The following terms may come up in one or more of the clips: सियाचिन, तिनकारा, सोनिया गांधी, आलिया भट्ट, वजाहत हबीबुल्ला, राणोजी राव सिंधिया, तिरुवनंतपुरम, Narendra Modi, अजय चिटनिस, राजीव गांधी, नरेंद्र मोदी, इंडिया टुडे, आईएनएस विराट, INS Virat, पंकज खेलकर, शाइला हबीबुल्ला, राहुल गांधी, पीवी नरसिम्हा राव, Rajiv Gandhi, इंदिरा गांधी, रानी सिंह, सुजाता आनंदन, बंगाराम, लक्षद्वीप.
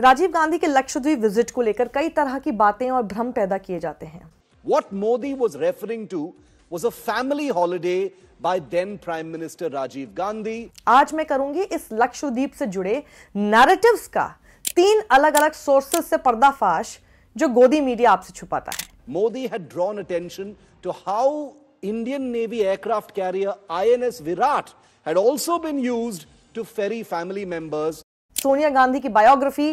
राजीव गांधी के लक्षद्वीप विजिट को लेकर कई तरह की बातें और भ्रम पैदा किए जाते हैं। What Modi was referring to was a family holiday by then Prime Minister Rajiv Gandhi. आज मैं करूंगी इस लक्षद्वीप से जुड़े नैरेटिव्स का 3 अलग-अलग सोर्सेस से पर्दाफाश जो गोदी मीडिया आपसे छुपाता है। Modi had drawn attention to how Indian Navy aircraft carrier INS Virat had also been used to ferry family members. सोनिया गांधी की बायोग्राफी,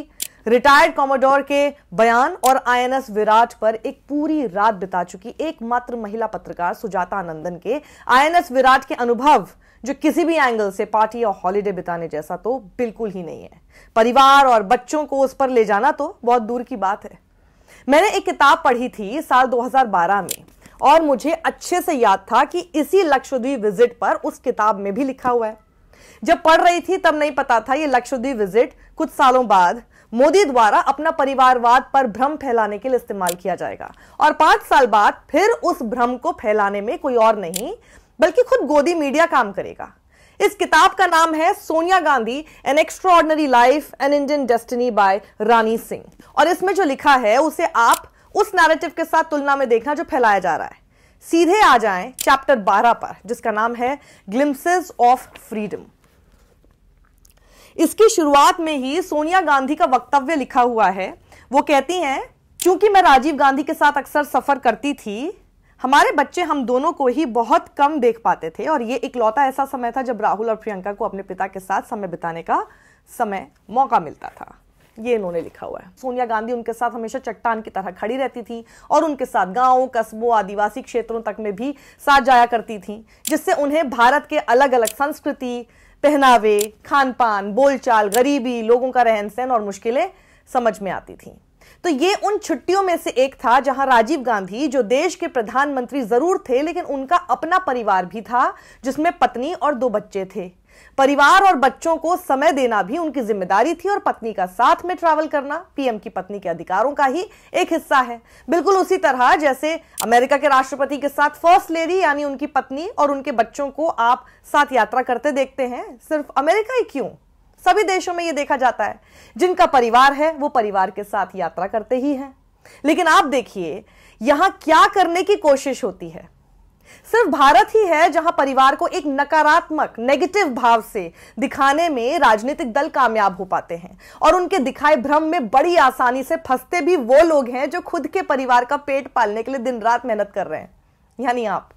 रिटायर्ड कॉमोडोर के बयान और आईएनएस विराट पर एक पूरी रात बिता चुकी एकमात्र महिला पत्रकार सुजाता आनंदन के आईएनएस विराट के अनुभव, जो किसी भी एंगल से पार्टी और हॉलिडे बिताने जैसा तो बिल्कुल ही नहीं है। परिवार और बच्चों को उस पर ले जाना तो बहुत दूर की बात है। मैंने एक किताब पढ़ी थी साल 2012 में और मुझे अच्छे से याद था कि इसी लक्षद्वीप विजिट पर उस किताब में भी लिखा हुआ है। जब पढ़ रही थी तब नहीं पता था ये लक्षद्वीप विजिट कुछ सालों बाद मोदी द्वारा अपना परिवारवाद पर भ्रम फैलाने के लिए इस्तेमाल किया जाएगा और 5 साल बाद फिर उस भ्रम को फैलाने में कोई और नहीं बल्कि खुद गोदी मीडिया काम करेगा। इस किताब का नाम है सोनिया गांधी an extraordinary life an Indian destiny by रानी सिंह और इसमें जो लिखा है उसे आप उस नैरेटिव के साथ तुलना में देखना जो फैलाया जा रहा है। सीधे आ जाएं चैप्टर 12 पर जिसका नाम है ग्लिम्पसेस ऑफ फ्रीडम। इसकी शुरुआत में ही सोनिया गांधी का वक्तव्य लिखा हुआ है। वो कहती हैं, क्योंकि मैं राजीव गांधी के साथ अक्सर सफर करती थी, हमारे बच्चे हम दोनों को ही बहुत कम देख पाते थे और ये इकलौता ऐसा समय था जब राहुल और प्रियंका को अपने पिता के साथ समय बिताने का मौका मिलता था। ये इन्होंने लिखा हुआ है। सोनिया गांधी उनके साथ हमेशा चट्टान की तरह खड़ी रहती थी और उनके साथ गांवों, कस्बों, आदिवासी क्षेत्रों तक में भी साथ जाया करती थी, जिससे उन्हें भारत के अलग अलग संस्कृति, पहनावे, खानपान, बोलचाल, गरीबी, लोगों का रहन सहन और मुश्किलें समझ में आती थीं। तो ये उन छुट्टियों में से एक था जहां राजीव गांधी, जो देश के प्रधानमंत्री जरूर थे लेकिन उनका अपना परिवार भी था जिसमें पत्नी और 2 बच्चे थे। परिवार और बच्चों को समय देना भी उनकी जिम्मेदारी थी और पत्नी का साथ में ट्रैवल करना पीएम की पत्नी के अधिकारों का ही एक हिस्सा है। बिल्कुल उसी तरह जैसे अमेरिका के राष्ट्रपति के साथ फर्स्ट लेडी यानी उनकी पत्नी और उनके बच्चों को आप साथ यात्रा करते देखते हैं। सिर्फ अमेरिका ही क्यों, सभी देशों में यह देखा जाता है। जिनका परिवार है वो परिवार के साथ यात्रा करते ही हैं। लेकिन आप देखिए यहां क्या करने की कोशिश होती है। सिर्फ भारत ही है जहां परिवार को एक नकारात्मक, नेगेटिव भाव से दिखाने में राजनीतिक दल कामयाब हो पाते हैं और उनके दिखाए भ्रम में बड़ी आसानी से फंसते भी वो लोग हैं जो खुद के परिवार का पेट पालने के लिए दिन रात मेहनत कर रहे हैं, यानी आप।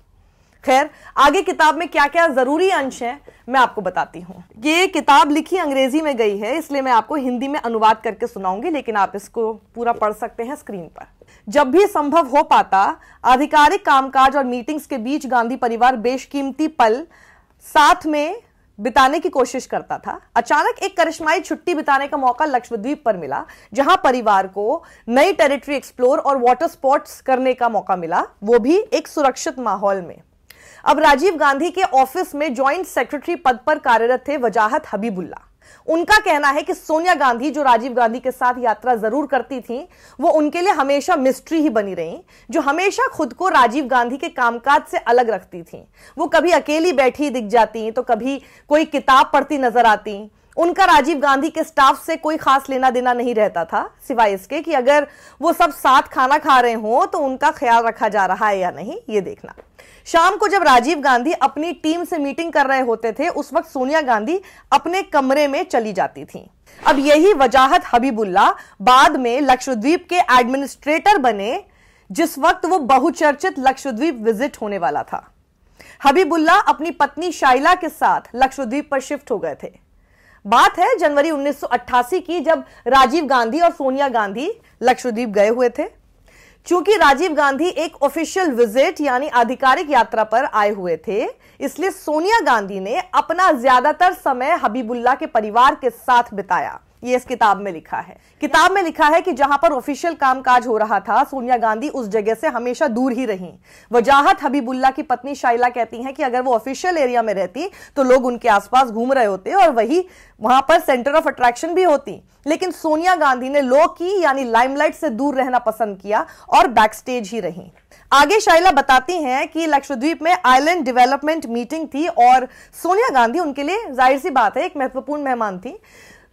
खैर, आगे किताब में क्या क्या जरूरी अंश हैं मैं आपको बताती हूँ। ये किताब लिखी अंग्रेजी में गई है इसलिए मैं आपको हिंदी में अनुवाद करके सुनाऊंगी, लेकिन आप इसको पूरा पढ़ सकते हैं स्क्रीन पर। जब भी संभव हो पाता, आधिकारिक कामकाज और मीटिंग्स के बीच गांधी परिवार बेशकीमती पल साथ में बिताने की कोशिश करता था। अचानक एक करिश्माई छुट्टी बिताने का मौका लक्षद्वीप पर मिला, जहां परिवार को नई टेरिटरी एक्सप्लोर और वाटर स्पोर्ट्स करने का मौका मिला, वो भी एक सुरक्षित माहौल में। अब राजीव गांधी के ऑफिस में ज्वाइंट सेक्रेटरी पद पर कार्यरत थे वजाहत हबीबुल्ला। उनका कहना है कि सोनिया गांधी, जो राजीव गांधी के साथ यात्रा जरूर करती थीं, वो उनके लिए हमेशा मिस्ट्री ही बनी रहीं, जो हमेशा खुद को राजीव गांधी के कामकाज से अलग रखती थीं। वो कभी अकेली बैठी दिख जाती तो कभी कोई किताब पढ़ती नजर आती। उनका राजीव गांधी के स्टाफ से कोई खास लेना देना नहीं रहता था, सिवाय इसके कि अगर वो सब साथ खाना खा रहे हों तो उनका ख्याल रखा जा रहा है या नहीं, ये देखना। शाम को जब राजीव गांधी अपनी टीम से मीटिंग कर रहे होते थे उस वक्त सोनिया गांधी अपने कमरे में चली जाती थीं। अब यही वजाहत हबीबुल्ला बाद में लक्षद्वीप के एडमिनिस्ट्रेटर बने, जिस वक्त वो बहुचर्चित लक्षद्वीप विजिट होने वाला था। हबीबुल्ला अपनी पत्नी शाइला के साथ लक्षद्वीप पर शिफ्ट हो गए थे। बात है जनवरी 1988 की, जब राजीव गांधी और सोनिया गांधी लक्षद्वीप गए हुए थे। चूंकि राजीव गांधी एक ऑफिशियल विजिट यानी आधिकारिक यात्रा पर आए हुए थे, इसलिए सोनिया गांधी ने अपना ज्यादातर समय हबीबुल्ला के परिवार के साथ बिताया, ये इस किताब में लिखा है। किताब में लिखा है कि जहां पर ऑफिशियल कामकाज हो रहा था सोनिया गांधी उस जगह से हमेशा दूर ही रहीं। वजाहत हबीबुल्ला की पत्नी शाइला कहती हैं कि अगर वो ऑफिशियल एरिया में रहती तो लोग उनके आसपास घूम रहे होते और वही वहां पर सेंटर ऑफ अट्रैक्शन भी होती, लेकिन सोनिया गांधी ने लोग की यानी लाइमलाइट से दूर रहना पसंद किया और बैकस्टेज ही रहीं। आगे शाइला बताती हैं कि लक्षद्वीप में आइलैंड डेवलपमेंट मीटिंग थी और सोनिया गांधी उनके लिए, जाहिर सी बात है, एक महत्वपूर्ण मेहमान थी।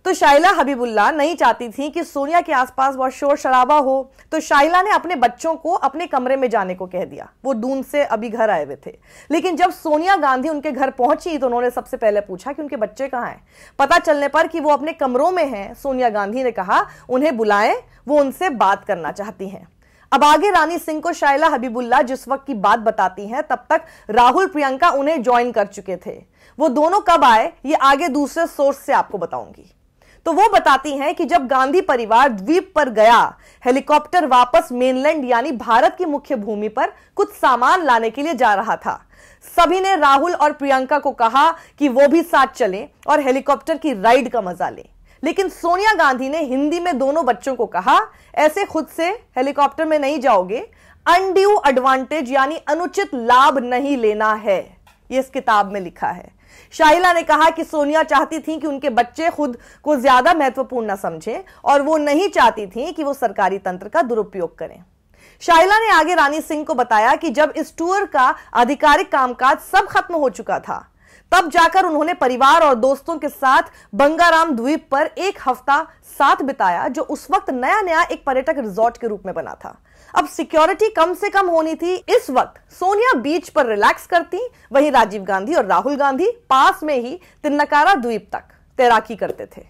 तो शाइला हबीबुल्ला नहीं चाहती थी कि सोनिया के आसपास बहुत शोर शराबा हो, तो शाइला ने अपने बच्चों को अपने कमरे में जाने को कह दिया। वो दून से अभी घर आए हुए थे। लेकिन जब सोनिया गांधी उनके घर पहुंची तो उन्होंने सबसे पहले पूछा कि उनके बच्चे कहाँ हैं। पता चलने पर कि वो अपने कमरों में हैं, सोनिया गांधी ने कहा उन्हें बुलाएं, वो उनसे बात करना चाहती हैं। अब आगे रानी सिंह को शाइला हबीबुल्ला जिस वक्त की बात बताती हैं, तब तक राहुल प्रियंका उन्हें ज्वाइन कर चुके थे। वो दोनों कब आए ये आगे दूसरे सोर्स से आपको बताऊंगी। तो वो बताती हैं कि जब गांधी परिवार द्वीप पर गया, हेलीकॉप्टर वापस मेनलैंड यानी भारत की मुख्य भूमि पर कुछ सामान लाने के लिए जा रहा था। सभी ने राहुल और प्रियंका को कहा कि वो भी साथ चलें और हेलीकॉप्टर की राइड का मजा लें। लेकिन सोनिया गांधी ने हिंदी में दोनों बच्चों को कहा, ऐसे खुद से हेलीकॉप्टर में नहीं जाओगे, अनड्यू एडवांटेज यानी अनुचित लाभ नहीं लेना है, ये इस किताब में लिखा है। शाइला ने कहा कि सोनिया चाहती थी कि उनके बच्चे खुद को ज्यादा महत्वपूर्ण न समझें और वो नहीं चाहती थी कि वो सरकारी तंत्र का दुरुपयोग करें। शाइला ने आगे रानी सिंह को बताया कि जब इस टूर का आधिकारिक कामकाज सब खत्म हो चुका था, तब जाकर उन्होंने परिवार और दोस्तों के साथ बंगाराम द्वीप पर एक हफ्ता साथ बिताया, जो उस वक्त नया नया एक पर्यटक रिजॉर्ट के रूप में बना था। अब सिक्योरिटी कम से कम होनी थी। इस वक्त सोनिया बीच पर रिलैक्स करती, वहीं राजीव गांधी और राहुल गांधी पास में ही तिनकारा द्वीप तक तैराकी करते थे।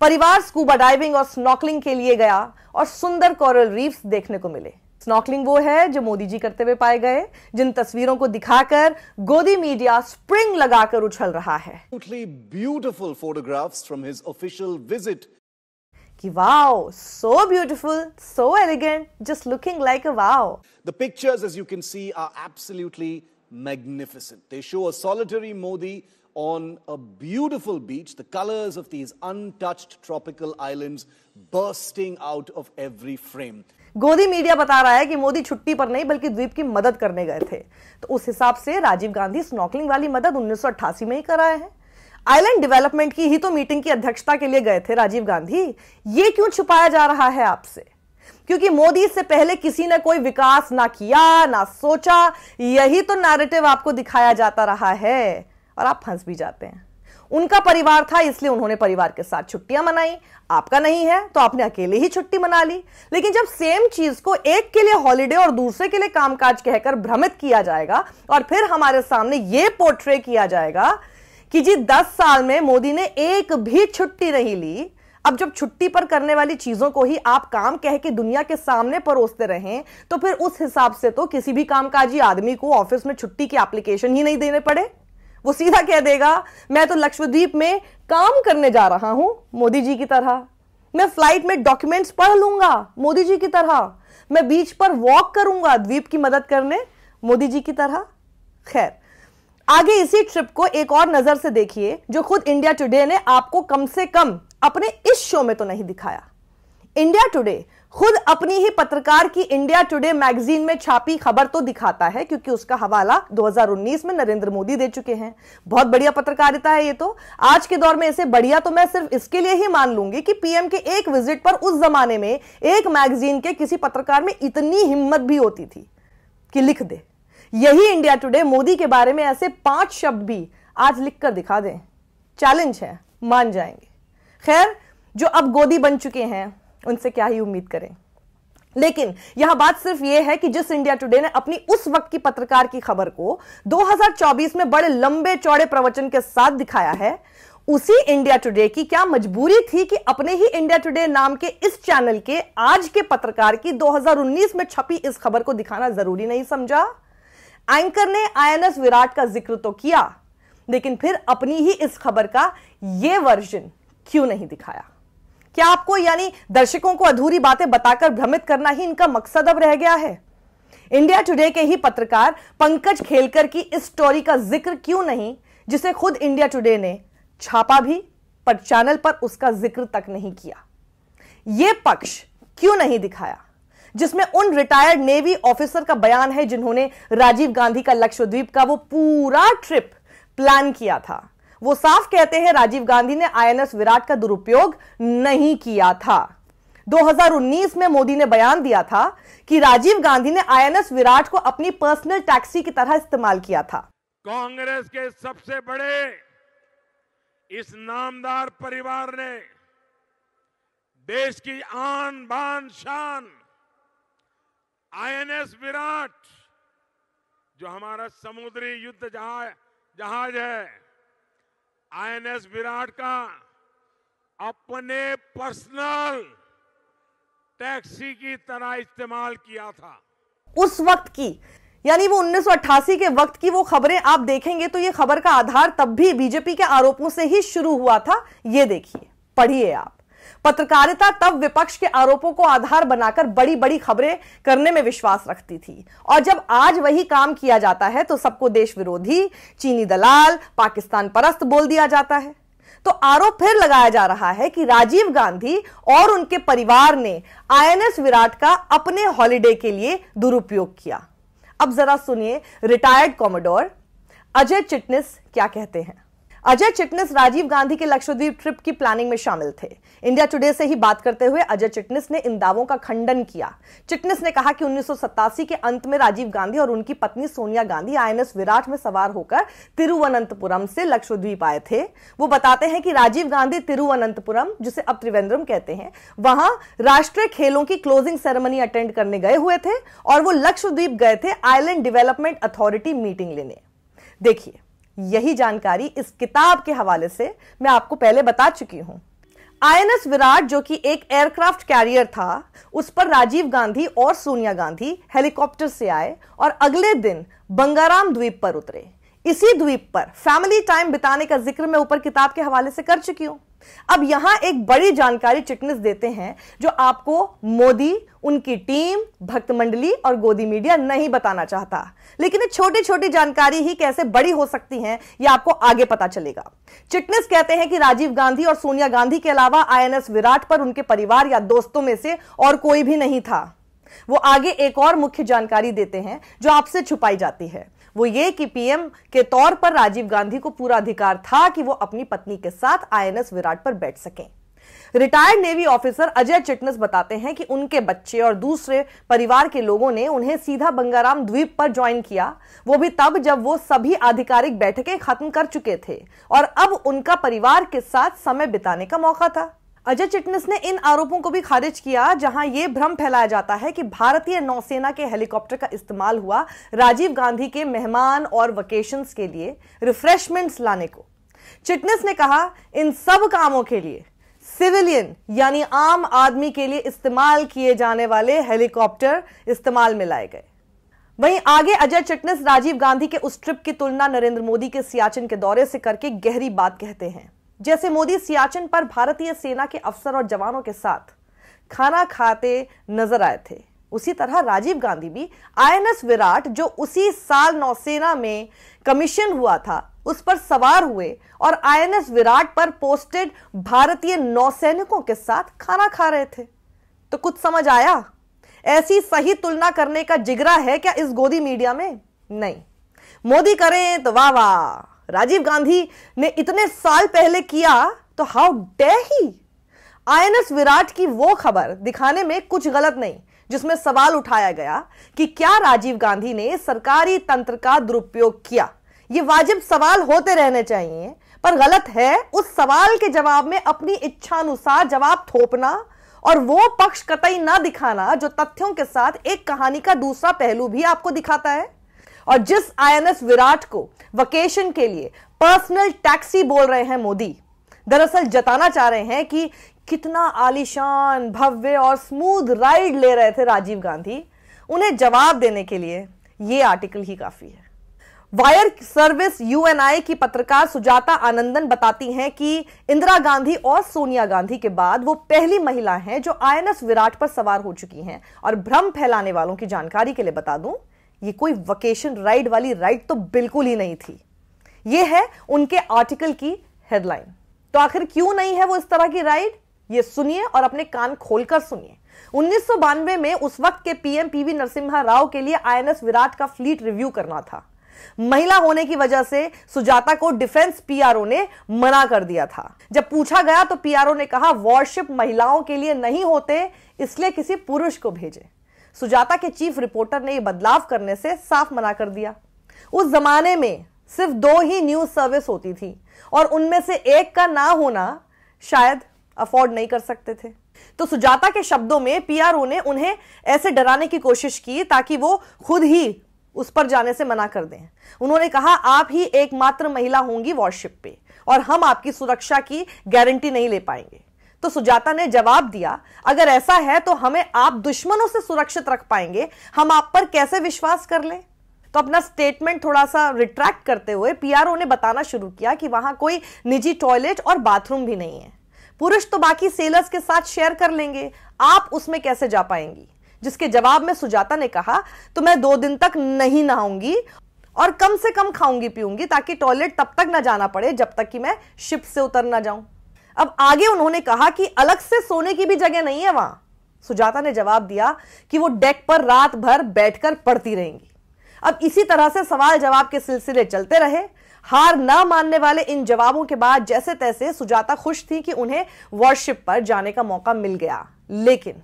परिवार स्कूबा डाइविंग और स्नॉर्कलिंग के लिए गया और सुंदर कोरल रीफ्स देखने को मिले। स्नॉर्कलिंग वो है जो मोदी जी करते हुए पाए गए, जिन तस्वीरों को दिखाकर गोदी मीडिया स्प्रिंग लगाकर उछल रहा है। Beautiful photographs from his official visit कि wow, so beautiful, so elegant, just looking like a wow. The pictures as you can see are absolutely magnificent. They show a solitary Modi on a beautiful beach, the colors of these untouched tropical islands bursting out of every frame. गोदी media बता रहा है कि मोदी छुट्टी पर नहीं बल्कि द्वीप की मदद करने गए थे। तो उस हिसाब से राजीव गांधी स्नॉर्कलिंग वाली मदद 1988 में ही कराए हैं। आइलैंड डेवलपमेंट की ही तो मीटिंग की अध्यक्षता के लिए गए थे राजीव गांधी। ये क्यों छुपाया जा रहा है आपसे? क्योंकि मोदी इससे पहले किसी ने कोई विकास ना किया ना सोचा, यही तो नैरेटिव आपको दिखाया जाता रहा है और आप फंस भी जाते हैं। उनका परिवार था इसलिए उन्होंने परिवार के साथ छुट्टियां मनाई, आपका नहीं है तो आपने अकेले ही छुट्टी मना ली। लेकिन जब सेम चीज को एक के लिए हॉलिडे और दूसरे के लिए कामकाज कहकर भ्रमित किया जाएगा और फिर हमारे सामने ये पोर्ट्रे किया जाएगा कि जी 10 साल में मोदी ने एक भी छुट्टी नहीं ली। अब जब छुट्टी पर करने वाली चीजों को ही आप काम कह के दुनिया के सामने परोसते रहें, तो फिर उस हिसाब से तो किसी भी कामकाजी आदमी को ऑफिस में छुट्टी की एप्लीकेशन ही नहीं देने पड़े। वो सीधा कह देगा मैं तो लक्षद्वीप में काम करने जा रहा हूं मोदी जी की तरह, मैं फ्लाइट में डॉक्यूमेंट्स पढ़ लूंगा मोदी जी की तरह, मैं बीच पर वॉक करूंगा द्वीप की मदद करने मोदी जी की तरह। खैर, आगे इसी ट्रिप को एक और नजर से देखिए, जो खुद इंडिया टुडे ने आपको कम से कम अपने इस शो में तो नहीं दिखाया। इंडिया टुडे खुद अपनी ही पत्रकार की इंडिया टुडे मैगजीन में छापी खबर तो दिखाता है, क्योंकि उसका हवाला 2019 में नरेंद्र मोदी दे चुके हैं। बहुत बढ़िया पत्रकारिता है ये तो। आज के दौर में इसे बढ़िया तो मैं सिर्फ इसके लिए ही मान लूंगी कि पीएम के एक विजिट पर उस जमाने में एक मैगजीन के किसी पत्रकार में इतनी हिम्मत भी होती थी कि लिख दे। यही इंडिया टुडे मोदी के बारे में ऐसे 5 शब्द भी आज लिख कर दिखा दें। चैलेंज है, मान जाएंगे। खैर, जो अब गोदी बन चुके हैं उनसे क्या ही उम्मीद करें। लेकिन यह बात सिर्फ यह है कि जिस इंडिया टुडे ने अपनी उस वक्त की पत्रकार की खबर को 2024 में बड़े लंबे चौड़े प्रवचन के साथ दिखाया है, उसी इंडिया टुडे की क्या मजबूरी थी कि अपने ही इंडिया टुडे नाम के इस चैनल के आज के पत्रकार की 2019 में छपी इस खबर को दिखाना जरूरी नहीं समझा। एंकर ने आईएनएस विराट का जिक्र तो किया, लेकिन फिर अपनी ही इस खबर का यह वर्जन क्यों नहीं दिखाया? क्या आपको यानी दर्शकों को अधूरी बातें बताकर भ्रमित करना ही इनका मकसद अब रह गया है? इंडिया टुडे के ही पत्रकार पंकज खेलकर की इस स्टोरी का जिक्र क्यों नहीं, जिसे खुद इंडिया टुडे ने छापा भी पर चैनल पर उसका जिक्र तक नहीं किया? यह पक्ष क्यों नहीं दिखाया जिसमें उन रिटायर्ड नेवी ऑफिसर का बयान है जिन्होंने राजीव गांधी का लक्षद्वीप का वो पूरा ट्रिप प्लान किया था? वो साफ कहते हैं राजीव गांधी ने आईएनएस विराट का दुरुपयोग नहीं किया था। 2019 में मोदी ने बयान दिया था कि राजीव गांधी ने आईएनएस विराट को अपनी पर्सनल टैक्सी की तरह इस्तेमाल किया था। कांग्रेस के सबसे बड़े इस नामदार परिवार ने देश की आन बान शान आईएनएस विराट जो हमारा समुद्री युद्ध जहाज है, आईएनएस विराट का अपने पर्सनल टैक्सी की तरह इस्तेमाल किया था। उस वक्त की, यानी वो 1988 के वक्त की वो खबरें आप देखेंगे तो ये खबर का आधार तब भी बीजेपी के आरोपों से ही शुरू हुआ था। ये देखिए, पढ़िए आप। पत्रकारिता तब विपक्ष के आरोपों को आधार बनाकर बड़ी बड़ी खबरें करने में विश्वास रखती थी, और जब आज वही काम किया जाता है तो सबको देश विरोधी, चीनी दलाल, पाकिस्तान परस्त बोल दिया जाता है। तो आरोप फिर लगाया जा रहा है कि राजीव गांधी और उनके परिवार ने आईएनएस विराट का अपने हॉलिडे के लिए दुरुपयोग किया। अब जरा सुनिए रिटायर्ड कॉमोडोर अजय चिटनिस क्या कहते हैं। अजय चिटनिस राजीव गांधी के लक्षद्वीप ट्रिप की प्लानिंग में शामिल थे। इंडिया टुडे से ही बात करते हुए अजय चिटनिस ने इन दावों का खंडन किया। चिटनिस ने कहा कि 1987 के अंत में राजीव गांधी और उनकी पत्नी सोनिया गांधी आईएनएस विराट में सवार होकर तिरुवनंतपुरम से लक्षद्वीप आए थे। वो बताते हैं कि राजीव गांधी तिरुवनंतपुरम, जिसे अब त्रिवेंद्रम कहते हैं, वहां राष्ट्रीय खेलों की क्लोजिंग सेरेमनी अटेंड करने गए हुए थे और वो लक्षद्वीप गए थे आइलैंड डेवलपमेंट अथॉरिटी मीटिंग लेने। देखिए, यही जानकारी इस किताब के हवाले से मैं आपको पहले बता चुकी हूं। आईएनएस विराट, जो कि एक एयरक्राफ्ट कैरियर था, उस पर राजीव गांधी और सोनिया गांधी हेलीकॉप्टर से आए और अगले दिन बंगाराम द्वीप पर उतरे। इसी द्वीप पर फैमिली टाइम बिताने का जिक्र मैं ऊपर किताब के हवाले से कर चुकी हूं। अब यहां एक बड़ी जानकारी चिटनिस देते हैं जो आपको मोदी, उनकी टीम, भक्त मंडली और गोदी मीडिया नहीं बताना चाहता, लेकिन ये छोटी छोटी जानकारी ही कैसे बड़ी हो सकती हैं, ये आपको आगे पता चलेगा। चिटनिस कहते हैं कि राजीव गांधी और सोनिया गांधी के अलावा आईएनएस विराट पर उनके परिवार या दोस्तों में से और कोई भी नहीं था। वो आगे एक और मुख्य जानकारी देते हैं जो आपसे छुपाई जाती है, वो ये कि पीएम के तौर पर राजीव गांधी को पूरा अधिकार था कि वो अपनी पत्नी के साथ आईएनएस विराट पर बैठ सकें। Retired navy officer अजय चिटनिस बताते हैं कि उनके बच्चे और दूसरे परिवार के लोगों ने उन्हें सीधा बंगाराम द्वीप पर ज्वाइन किया, वो भी तब जब वो सभी आधिकारिक बैठकें खत्म कर चुके थे और अब उनका परिवार के साथ समय बिताने का मौका था। अजय चिटनिस ने इन आरोपों को भी खारिज किया जहां यह भ्रम फैलाया जाता है कि भारतीय नौसेना के हेलीकॉप्टर का इस्तेमाल हुआ राजीव गांधी के मेहमान और वेकेशंस के लिए रिफ्रेशमेंट्स लाने को। चिटनिस ने कहा, इन सब कामों के लिए सिविलियन यानी आम आदमी के लिए इस्तेमाल किए जाने वाले हेलीकॉप्टर इस्तेमाल में लाए गए। वहीं आगे अजय चिटनिस राजीव गांधी के उस ट्रिप की तुलना नरेंद्र मोदी के सियाचिन के दौरे से करके गहरी बात कहते हैं। जैसे मोदी सियाचिन पर भारतीय सेना के अफसर और जवानों के साथ खाना खाते नजर आए थे, उसी तरह राजीव गांधी भी आईएनएस विराट, जो उसी साल नौसेना में कमीशन हुआ था, उस पर सवार हुए और आईएनएस विराट पर पोस्टेड भारतीय नौसैनिकों के साथ खाना खा रहे थे। तो कुछ समझ आया? ऐसी सही तुलना करने का जिगरा है क्या इस गोदी मीडिया में? नहीं। मोदी करें तो वाह वाह, राजीव गांधी ने इतने साल पहले किया तो how dare he. आईएनएस विराट की वो खबर दिखाने में कुछ गलत नहीं जिसमें सवाल उठाया गया कि क्या राजीव गांधी ने सरकारी तंत्र का दुरुपयोग किया। ये वाजिब सवाल होते रहने चाहिए, पर गलत है उस सवाल के जवाब में अपनी इच्छानुसार जवाब थोपना और वो पक्ष कतई ना दिखाना जो तथ्यों के साथ एक कहानी का दूसरा पहलू भी आपको दिखाता है। और जिस आईएनएस विराट को वेकेशन के लिए पर्सनल टैक्सी बोल रहे हैं मोदी, दरअसल जताना चाह रहे हैं कि कितना आलीशान, भव्य और स्मूथ राइड ले रहे थे राजीव गांधी, उन्हें जवाब देने के लिए ये आर्टिकल ही काफी है। वायर सर्विस यूएनआई की पत्रकार सुजाता आनंदन बताती हैं कि इंदिरा गांधी और सोनिया गांधी के बाद वो पहली महिला हैं जो आईएनएस विराट पर सवार हो चुकी हैं। और भ्रम फैलाने वालों की जानकारी के लिए बता दूं, ये कोई वेकेशन राइड वाली राइड तो बिल्कुल ही नहीं थी। ये है उनके आर्टिकल की हेडलाइन। तो आखिर क्यों नहीं है वो इस तरह की राइड, ये सुनिए और अपने कान खोलकर सुनिए। 1992 में उस वक्त के पीएम पीवी नरसिम्हा राव के लिए आईएनएस विराट का फ्लीट रिव्यू करना था। महिला होने की वजह से सुजाता को डिफेंस पीआरओ ने मना कर दिया था। जब पूछा गया तो पीआरओ ने कहा, वॉरशिप महिलाओं के लिए नहीं होते, इसलिए किसी पुरुष को भेजे। सुजाता के चीफ रिपोर्टर ने यह बदलाव करने से साफ मना कर दिया। उस जमाने में सिर्फ 2 ही न्यूज सर्विस होती थी और उनमें से एक का ना होना शायद अफोर्ड नहीं कर सकते थे। तो सुजाता के शब्दों में पीआरओ ने उन्हें ऐसे डराने की कोशिश की ताकि वो खुद ही उस पर जाने से मना कर दें। उन्होंने कहा, आप ही एकमात्र महिला होंगी वॉरशिप पे और हम आपकी सुरक्षा की गारंटी नहीं ले पाएंगे। तो सुजाता ने जवाब दिया, अगर ऐसा है तो हमें आप दुश्मनों से सुरक्षित रख पाएंगे, हम आप पर कैसे विश्वास कर लें। तो अपना स्टेटमेंट थोड़ा सा रिट्रैक्ट करते हुए पीआरओ ने बताना शुरू किया कि वहां कोई निजी टॉयलेट और बाथरूम भी नहीं है। पुरुष तो बाकी सेलर्स के साथ शेयर कर लेंगे, आप उसमें कैसे जा पाएंगी। जिसके जवाब में सुजाता ने कहा, तो मैं 2 दिन तक नहीं नहाऊंगी और कम से कम खाऊंगी पीऊंगी ताकि टॉयलेट तब तक ना जाना पड़े जब तक कि मैं शिप से उतर ना जाऊं। अब आगे उन्होंने कहा कि अलग से सोने की भी जगह नहीं है वहां। सुजाता ने जवाब दिया कि वो डेक पर रात भर बैठकर पढ़ती रहेंगी। अब इसी तरह से सवाल जवाब के सिलसिले चलते रहे। हार ना मानने वाले इन जवाबों के बाद जैसे तैसे सुजाता खुश थी कि उन्हें वॉरशिप पर जाने का मौका मिल गया, लेकिन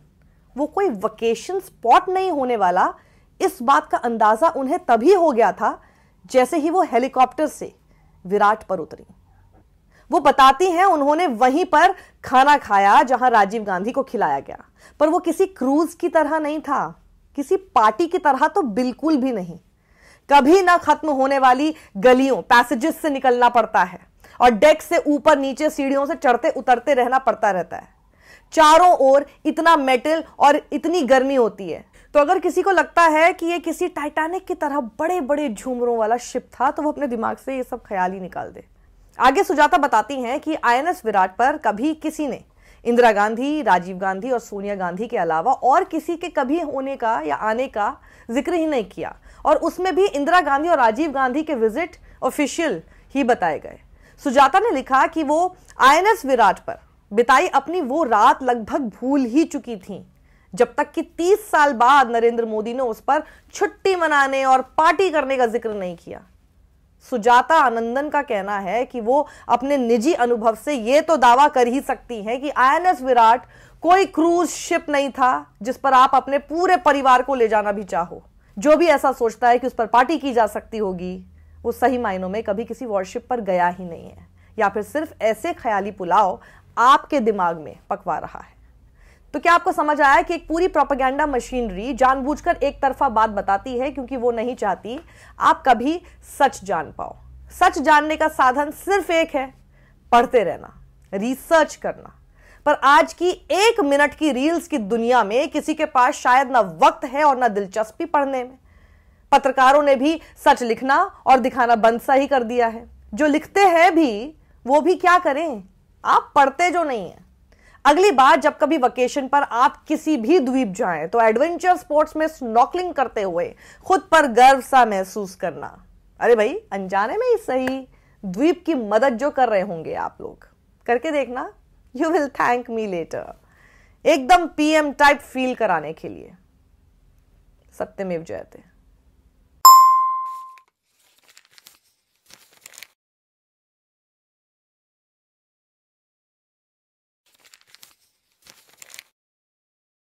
वो कोई वेकेशन स्पॉट नहीं होने वाला। इस बात का अंदाजा उन्हें तभी हो गया था जैसे ही वो हेलीकॉप्टर से विराट पर उतरी। वो बताती हैं, उन्होंने वहीं पर खाना खाया जहां राजीव गांधी को खिलाया गया, पर वो किसी क्रूज की तरह नहीं था, किसी पार्टी की तरह तो बिल्कुल भी नहीं। कभी ना खत्म होने वाली गलियों पैसेजेस से निकलना पड़ता है और डेक से ऊपर नीचे सीढ़ियों से चढ़ते उतरते रहना पड़ता रहता है। चारों ओर इतना मेटल और इतनी गर्मी होती है। तो अगर किसी को लगता है कि ये किसी टाइटैनिक की तरह बड़े बड़े झूमरों वाला शिप था तो वो अपने दिमाग से ये सब ख्याल ही निकाल दे। आगे सुजाता बताती हैं कि आईएनएस विराट पर कभी किसी ने इंदिरा गांधी, राजीव गांधी और सोनिया गांधी के अलावा और किसी के कभी होने का या आने का जिक्र ही नहीं किया, और उसमें भी इंदिरा गांधी और राजीव गांधी के विजिट ऑफिशियल ही बताए गए। सुजाता ने लिखा कि वो आईएनएस विराट पर बिताई अपनी वो रात लगभग भूल ही चुकी थी, जब तक कि 30 साल बाद नरेंद्र मोदी ने उस पर छुट्टी मनाने और पार्टी करने का जिक्र नहीं किया। सुजाता आनंदन का कहना है कि वो अपने निजी अनुभव से ये तो दावा कर ही सकती हैं कि आईएनएस विराट कोई क्रूज शिप नहीं था जिस पर आप अपने पूरे परिवार को ले जाना भी चाहो। जो भी ऐसा सोचता है कि उस पर पार्टी की जा सकती होगी, वो सही मायनों में कभी किसी वॉरशिप पर गया ही नहीं है, या फिर सिर्फ ऐसे ख्याली पुलाव आपके दिमाग में पकवा रहा है। तो क्या आपको समझ आया कि एक पूरी प्रोपेगेंडा मशीनरी जानबूझकर एक तरफा बात बताती है क्योंकि वो नहीं चाहती आप कभी सच जान पाओ। सच जानने का साधन सिर्फ एक है, पढ़ते रहना, रिसर्च करना। पर आज की 1 मिनट की रील्स की दुनिया में किसी के पास शायद ना वक्त है और ना दिलचस्पी पढ़ने में। पत्रकारों ने भी सच लिखना और दिखाना बंद सा ही कर दिया है। जो लिखते हैं भी वो भी क्या करें, आप पढ़ते जो नहीं है। अगली बार जब कभी वेकेशन पर आप किसी भी द्वीप जाएं तो एडवेंचर स्पोर्ट्स में स्नॉर्कलिंग करते हुए खुद पर गर्व सा महसूस करना। अरे भाई, अनजाने में ही सही द्वीप की मदद जो कर रहे होंगे आप लोग, करके देखना। You will thank me later. एकदम पीएम टाइप फील कराने के लिए। सत्यमेव जयते।